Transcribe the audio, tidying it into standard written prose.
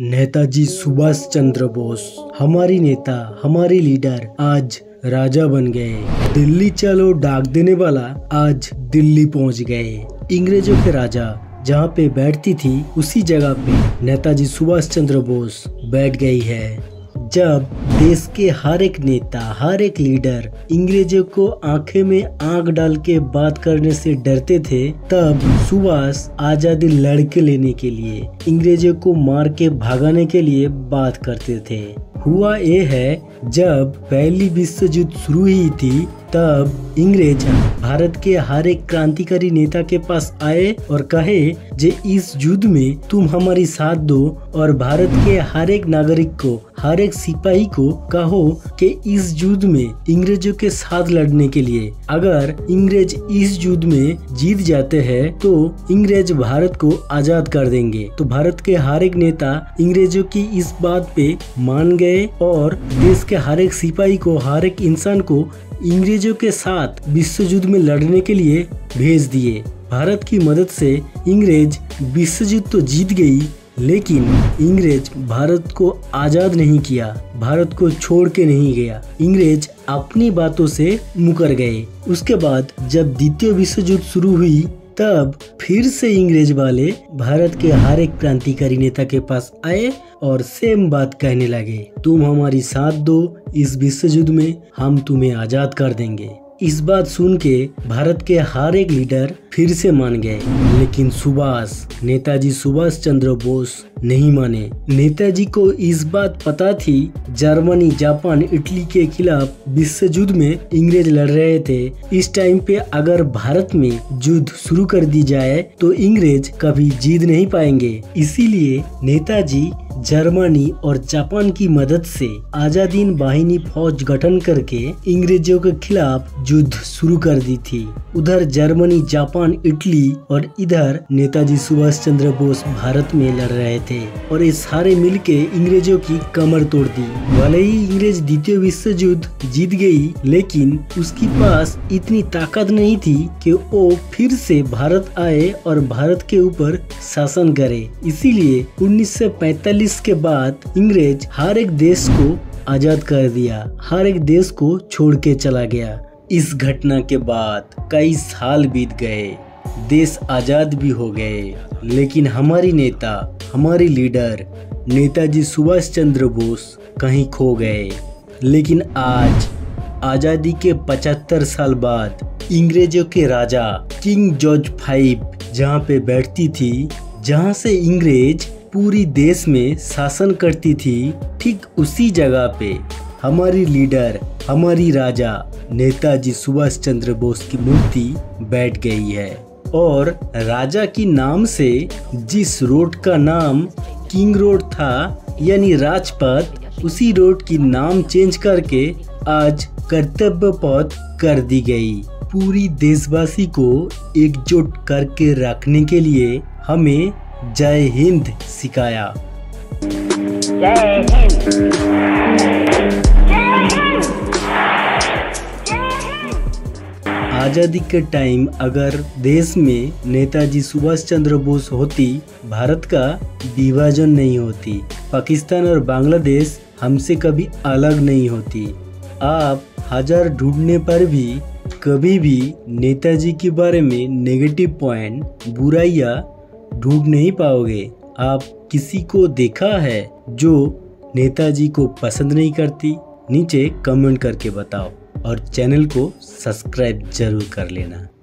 नेताजी सुभाष चंद्र बोस हमारी नेता, हमारी लीडर, आज राजा बन गए। दिल्ली चलो डाक देने वाला आज दिल्ली पहुंच गए। अंग्रेजों के राजा जहां पे बैठती थी उसी जगह पे नेताजी सुभाष चंद्र बोस बैठ गई है। जब देश के हर एक नेता, हर एक लीडर अंग्रेजों को आंखें में आंख डाल के बात करने से डरते थे, तब सुभाष आजादी लड़ के लेने के लिए, अंग्रेजों को मार के भगाने के लिए बात करते थे। हुआ ये है, जब पहली विश्व युद्ध शुरू हुई थी तब इंग्रेज भारत के हर एक क्रांतिकारी नेता के पास आए और कहे जे इस युद्ध में तुम हमारी साथ दो, और भारत के हर एक नागरिक को, हर एक सिपाही को कहो कि इस युद्ध में इंग्रेजों के साथ लड़ने के लिए। अगर इंग्रेज इस युद्ध में जीत जाते हैं तो इंग्रेज भारत को आजाद कर देंगे। तो भारत के हर एक नेता इंग्रेजों की इस बात पे मान गए और देश के हर एक सिपाही को, हर एक इंसान को इंग्रेजों के साथ विश्व युद्ध में लड़ने के लिए भेज दिए। भारत की मदद से इंग्रेज विश्व युद्ध तो जीत गई, लेकिन इंग्रेज भारत को आजाद नहीं किया, भारत को छोड़ के नहीं गया। इंग्रेज अपनी बातों से मुकर गए। उसके बाद जब द्वितीय विश्व युद्ध शुरू हुई तब फिर से इंग्रेज वाले भारत के हर एक क्रांतिकारी नेता के पास आए और सेम बात कहने लगे, तुम हमारी साथ दो, इस विश्व युद्ध में हम तुम्हें आजाद कर देंगे। इस बात सुन के भारत के हर एक लीडर फिर से मान गए, लेकिन सुभाष, नेताजी सुभाष चंद्र बोस नहीं माने। नेताजी को इस बात पता थी जर्मनी, जापान, इटली के खिलाफ विश्व युद्ध में इंग्रेज लड़ रहे थे। इस टाइम पे अगर भारत में युद्ध शुरू कर दी जाए तो इंग्रेज कभी जीत नहीं पाएंगे। इसीलिए नेताजी जर्मनी और जापान की मदद से आजाद हिंद वाहिनी फौज गठन करके इंग्रेजों के खिलाफ युद्ध शुरू कर दी थी। उधर जर्मनी, जापान, इटली और इधर नेताजी सुभाष चंद्र बोस भारत में लड़ रहे थे और ये सारे मिलके इंग्रेजों की कमर तोड़ दी। भले ही इंग्रेज द्वितीय विश्व युद्ध जीत गई, लेकिन उसके पास इतनी ताकत नहीं थी कि वो फिर से भारत आए और भारत के ऊपर शासन करे। इसीलिए 1945 के बाद इंग्रेज हर एक देश को आजाद कर दिया, हर एक देश को छोड़ के चला गया। इस घटना के बाद कई साल बीत गए, देश आजाद भी हो गए, लेकिन हमारी नेता, हमारी लीडर नेताजी सुभाष चंद्र बोस कहीं खो गए। लेकिन आज आज़ादी के 75 साल बाद इंग्रेजों के राजा किंग जॉर्ज फाइव जहां पे बैठती थी, जहां से इंग्रेज पूरी देश में शासन करती थी, ठीक उसी जगह पे हमारी लीडर, हमारी राजा नेताजी सुभाष चंद्र बोस की मूर्ति बैठ गई है। और राजा की नाम से जिस रोड का नाम किंग रोड था, यानी राजपथ, उसी रोड की नाम चेंज करके आज कर्तव्य पथ कर दी गई। पूरी देशवासी को एकजुट करके रखने के लिए हमें जय हिंद सिखाया। जय हिंद। आज़ादी के टाइम अगर देश में नेताजी सुभाष चंद्र बोस होती, भारत का विभाजन नहीं होती, पाकिस्तान और बांग्लादेश हमसे कभी अलग नहीं होती। आप हजार ढूंढने पर भी कभी भी नेताजी के बारे में नेगेटिव पॉइंट, बुराइयाँ ढूंढ नहीं पाओगे। आप किसी को देखा है जो नेताजी को पसंद नहीं करती? नीचे कमेंट करके बताओ और चैनल को सब्सक्राइब जरूर कर लेना।